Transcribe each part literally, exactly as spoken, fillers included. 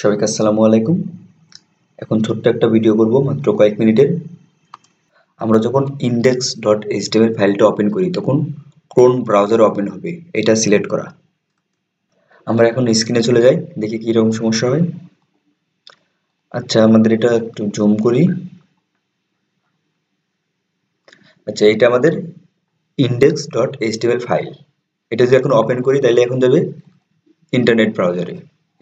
সবাইকে আসসালামু আলাইকুম। এখন ছোট্ট একটা ভিডিও করব মাত্র কয়েক মিনিটের। আমরা যখন ইন্ডেক্স ডট এইচটিএমএল ফাইলটা ওপেন করি তখন ক্রোম ব্রাউজার ওপেন হবে, এটা সিলেক্ট করা। আমরা এখন স্ক্রিনে চলে যাই, দেখি কী রকম সমস্যা হয়। আচ্ছা, আমাদের এটা একটু জুম করি। আচ্ছা, এটা আমাদের ইন্ডেক্স ডট এইচটিএমএল ফাইল। এটা যদি এখন ওপেন করি তাহলে এখন যাবে ইন্টারনেট ব্রাউজারে।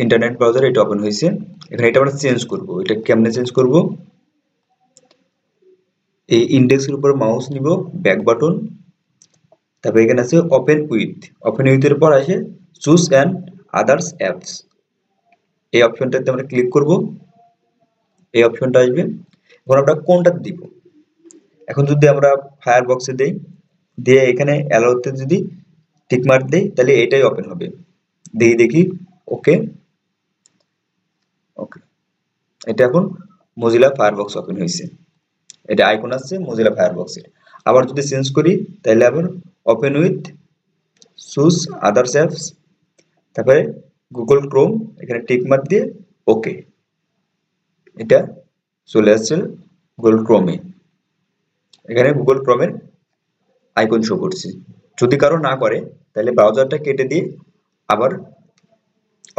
ইন্টারনেট ব্রাউজারে এটা ওপেন হয়েছে। এখানে এটা আমরা চেঞ্জ করব। এটা কেমনে চেঞ্জ করব? এই ইন্ডেক্সের উপর মাউস নিব, ব্যাক বাটন, তারপর এখানে আছে ওপেন উইথ। ওপেন উইথের পর আসে চুজ অ্যান্ড আদার্স অ্যাপস। এই অপশনটাতে আমরা ক্লিক করব, এই অপশনটা আসবে। এখন আমরা কোনটা দিব? এখন যদি আমরা ফায়ার বক্সে দেই, দিয়ে এখানে অ্যালোতে যদি টিকমার্ক দেই তাহলে এটাই ওপেন হবে। দেখি দেখি ওকে ওকে এটা এখন মজিলা ফায়ারবক্স ওপেন হয়েছে। এটা আইকন আসছে মজিলা ফায়ারবক্সের। আবার যদি চেঞ্জ করি তাহলে আবার open with, choose others apps, তারপরে গুগল ক্রোম, এখানে টিকমার্ক দিয়ে ওকে, এটা চলে আসছে গুগল ক্রোমে। এখানে গুগল ক্রোমের আইকন শো করছি। যদি কারো না করে তাহলে ব্রাউজারটা কেটে দিয়ে আবার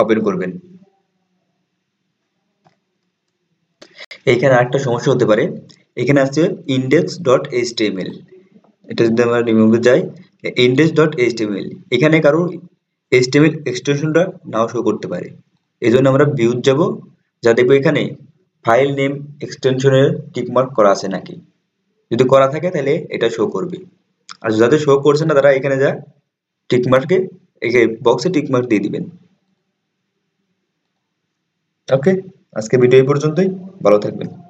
ওপেন করবেন। এইখানে আরেকটা সমস্যা হতে পারে, এখানে আছে ইন্ডেক্স ডট এইচটিএমএল। এটা যদি আমরা রিমুভে যাই, ইন্ডেক্স ডট এইচটিএমএল, এখানে কারো এইচটিএমএল এক্সটেনশনটা নাও শো করতে পারে। এই জন্য আমরা ভিউজ যাব, যা দেখবো এখানে ফাইল নেম এক্সটেনশনের টিকমার্ক করা আছে নাকি। যদি করা থাকে তাহলে এটা শো করবে, আর যাদের শো করছে না তারা এখানে যা টিকমার্কে এই বক্সে টিকমার্ক দিয়ে দিবেন। ওকে, আজকে ভিডিও এই পর্যন্তই। ভালো থাকবেন।